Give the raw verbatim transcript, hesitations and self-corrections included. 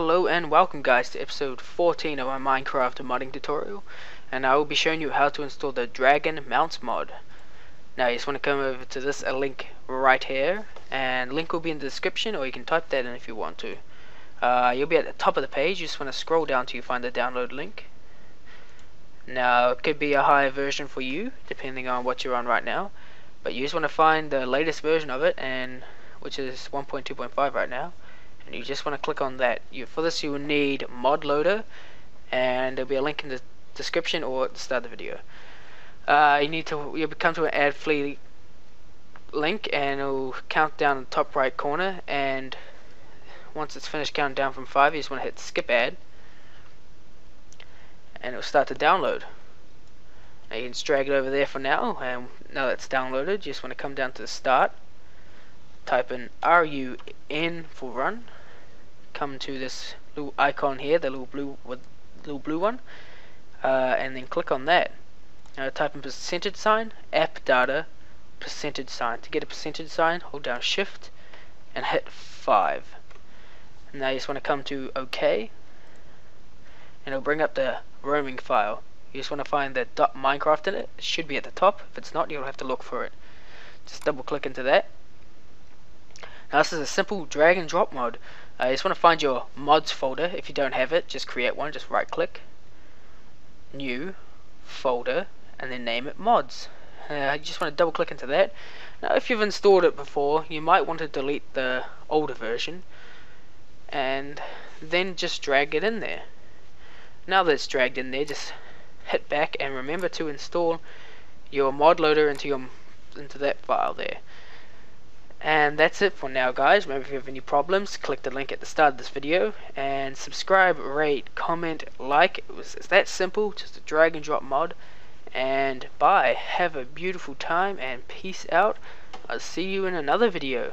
Hello and welcome guys to episode fourteen of my Minecraft modding tutorial, and I will be showing you how to install the Dragon Mounts mod. Now you just want to come over to this link right here, and link will be in the description, or you can type that in if you want to. Uh, you'll be at the top of the page. You just want to scroll down till you find the download link. Now it could be a higher version for you depending on what you're on right now, but you just want to find the latest version of it, and which is one point two point five right now. And you just want to click on that. You, for this you will need Mod Loader, and there'll be a link in the description or at the start of the video. Uh, you need to you'll come to an AdFlee link, and it'll count down in the top right corner. And once it's finished counting down from five, you just want to hit Skip Ad, and it'll start to download. Now you can just drag it over there for now, and now that's downloaded, you just want to come down to the start. Type in R U N for run. Come to this little icon here, the little blue with little blue one, uh, and then click on that. Now type in percentage sign app data percentage sign. To get a percentage sign, hold down Shift and hit five. Now you just want to come to OK, and it'll bring up the roaming file. You just want to find the .minecraft in it. It should be at the top. If it's not, you'll have to look for it. Just double click into that. Now this is a simple drag and drop mod. Uh, you just want to find your mods folder. If you don't have it, just create one. Just right click, new folder, and then name it mods. Uh, you just want to double click into that. Now if you've installed it before, you might want to delete the older version and then just drag it in there. Now that it's dragged in there, just hit back and remember to install your mod loader into your into that file there. And that's it for now guys. Remember, if you have any problems, click the link at the start of this video, and subscribe, rate, comment, like. It was that simple, just a drag and drop mod. And bye, have a beautiful time, and peace out. I'll see you in another video.